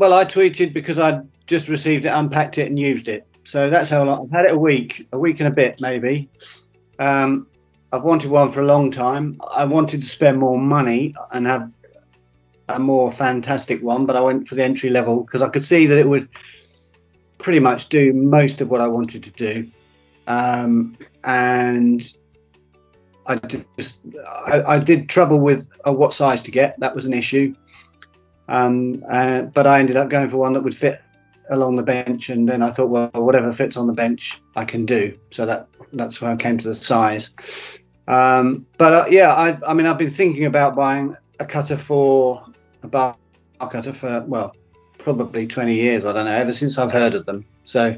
Well, I tweeted because I just received it, unpacked it, and used it. So that's how long. I've had it a week and a bit maybe. I've wanted one for a long time. I wanted to spend more money and have a more fantastic one, but I went for the entry level because I could see that it would pretty much do most of what I wanted to do. And I did trouble with what size to get. That was an issue. But I ended up going for one that would fit along the bench, and then I thought, well, whatever fits on the bench I can do. So that's where I came to the size. I mean, I've been thinking about buying a bar cutter for, well, probably 20 years. I don't know, ever since I've heard of them. So,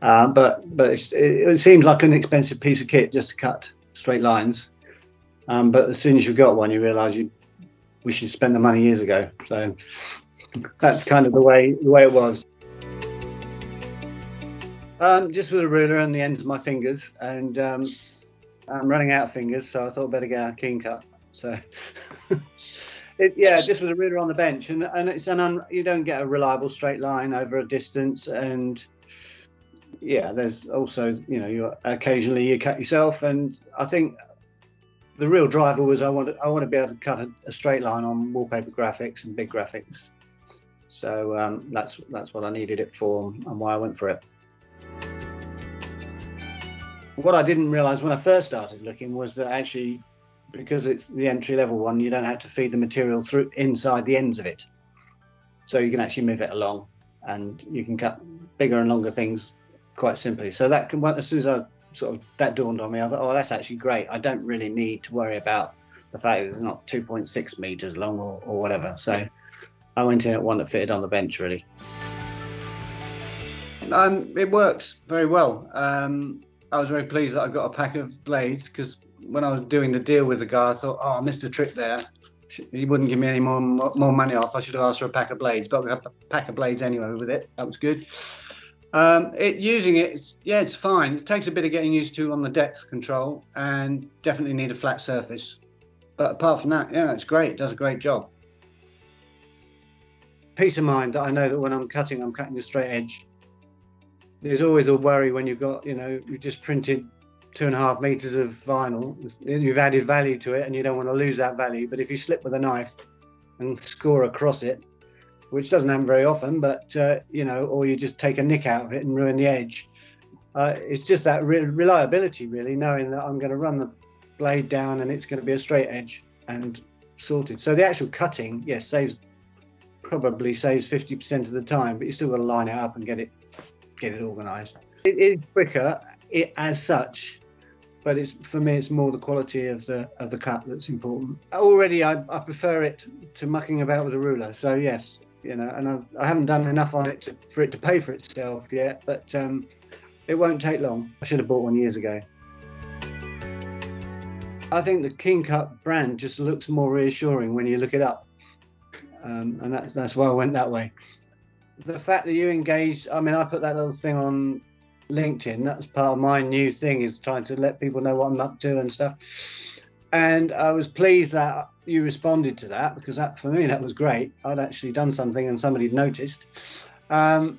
but it seems like an expensive piece of kit just to cut straight lines. But as soon as you've got one, you realise we should spend the money years ago. So that's kind of the way it was. Just with a ruler on the ends of my fingers, and I'm running out of fingers, so I thought I'd better get a Keencut. So just with a ruler on the bench, and it's you don't get a reliable straight line over a distance, and yeah, there's also, you know, occasionally you cut yourself, and I think the real driver was I want to be able to cut a straight line on wallpaper graphics and big graphics. So that's what I needed it for, and why I went for it. What I didn't realise when I first started looking was that actually, because it's the entry-level one, you don't have to feed the material through inside the ends of it. So you can actually move it along, and you can cut bigger and longer things quite simply. So that as soon as that dawned on me, I was like, oh, that's actually great. I don't really need to worry about the fact that it's not 2.6 metres long or whatever. So I went in at one that fitted on the bench, really. It works very well. I was very pleased that I got a pack of blades, because when I was doing the deal with the guy, I thought, oh, I missed a trick there. He wouldn't give me any more money off. I should have asked for a pack of blades, but I got a pack of blades anyway with it. That was good. It's fine. It takes a bit of getting used to on the depth control, and definitely need a flat surface. But apart from that, yeah, it's great. It does a great job. Peace of mind that I know that when I'm cutting a straight edge. There's always a worry when you've got, you just printed 2.5 meters of vinyl. You've added value to it, and you don't want to lose that value. But if you slip with a knife and score across it, which doesn't happen very often, but or you just take a nick out of it and ruin the edge. It's just that reliability, really, knowing that I'm going to run the blade down and it's going to be a straight edge and sorted. So the actual cutting, yes, probably saves 50% of the time, but you still got to line it up and get it organised. It is quicker as such, but for me it's more the quality of the cut that's important. Already I prefer it to mucking about with a ruler. So yes, and I haven't done enough on it for it to pay for itself yet, but it won't take long. I should have bought one years ago. I think the Keencut brand just looks more reassuring when you look it up, and that's why I went that way. The fact that you engaged, I mean, I put that little thing on LinkedIn. That's part of my new thing, is trying to let people know what I'm up to and stuff. And I was pleased that you responded to that, because that, for me, that was great. I'd actually done something and somebody'd noticed. But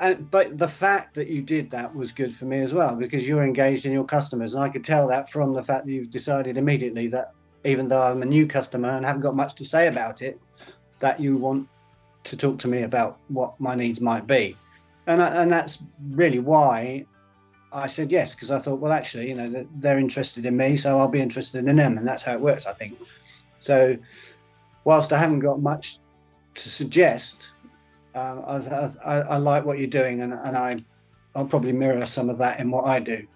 the fact that you did that was good for me as well, because you're engaged in your customers. And I could tell that from the fact that you've decided immediately that, even though I'm a new customer and haven't got much to say about it, that you want to talk to me about what my needs might be. And that's really why I said yes, because I thought, well, actually, they're interested in me, so I'll be interested in them, and that's how it works, I think. So whilst I haven't got much to suggest, I like what you're doing, and I'll probably mirror some of that in what I do.